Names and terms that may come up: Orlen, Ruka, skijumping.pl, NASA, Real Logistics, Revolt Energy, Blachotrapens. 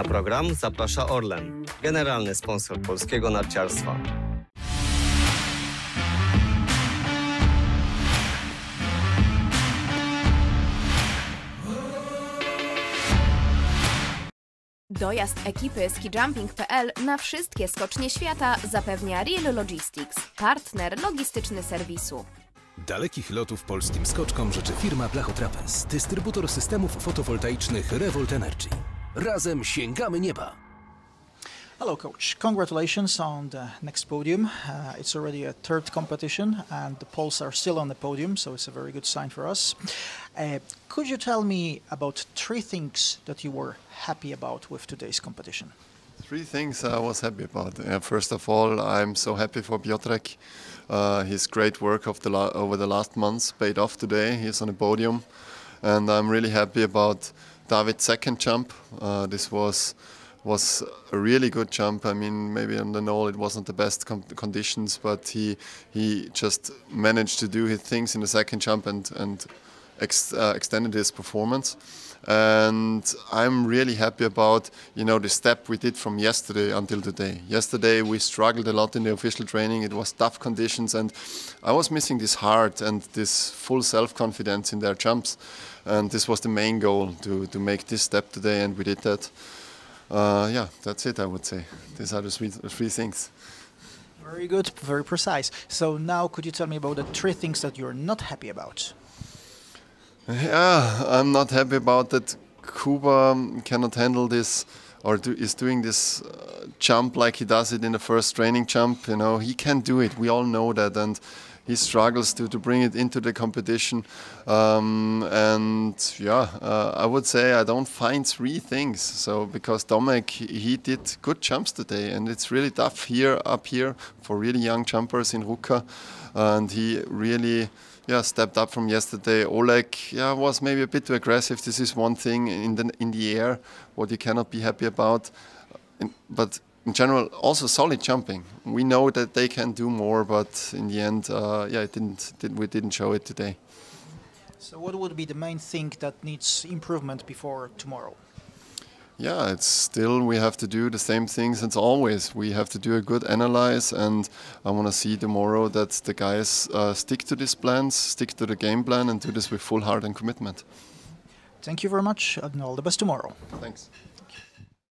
Na program zaprasza Orlen, generalny sponsor polskiego narciarstwa. Dojazd ekipy skijumping.pl na wszystkie skocznie świata zapewnia Real Logistics, partner logistyczny serwisu. Dalekich lotów polskim skoczkom życzy firma Blachotrapens, dystrybutor systemów fotowoltaicznych Revolt Energy. Razem sięgamy nieba! Hello coach, congratulations on the next podium. It's already a third competition and the Poles are still on the podium, so it's a very good sign for us. Could you tell me about three things that you were happy about with today's competition? Three things I was happy about. First of all, I'm so happy for Piotrek. His great work of over the last months paid off today. He's on the podium. And I'm really happy about David's second jump. This was a really good jump. I mean, maybe on the knoll it wasn't the best conditions, but he just managed to do his things in the second jump and extended his performance. And I'm really happy about, you know, the step we did from yesterday until today. Yesterday we struggled a lot in the official training. It was tough conditions and I was missing this heart and this full self-confidence in their jumps. And this was the main goal, to make this step today, and we did that. Yeah, that's it, I would say. These are the three things. Very good, very precise. So now could you tell me about the three things that you're not happy about? Yeah, I'm not happy about that Kuba cannot handle this, or is doing this jump like he does it in the first training jump. You know, he can do it, we all know that, and he struggles to bring it into the competition. I would say I don't find three things. So because Tomek, he did good jumps today, and it's really tough up here for really young jumpers in Ruka, and he really stepped up from yesterday. Oleg was maybe a bit too aggressive. This is one thing in the air what you cannot be happy about. But in general, also solid jumping. We know that they can do more, but in the end, we didn't show it today. So what would be the main thing that needs improvement before tomorrow? Yeah, it's still, we have to do the same things as always. We have to do a good analyze, and I want to see tomorrow that the guys stick to these plans, stick to the game plan, and do this with full heart and commitment. Thank you very much, and all the best tomorrow. Thanks.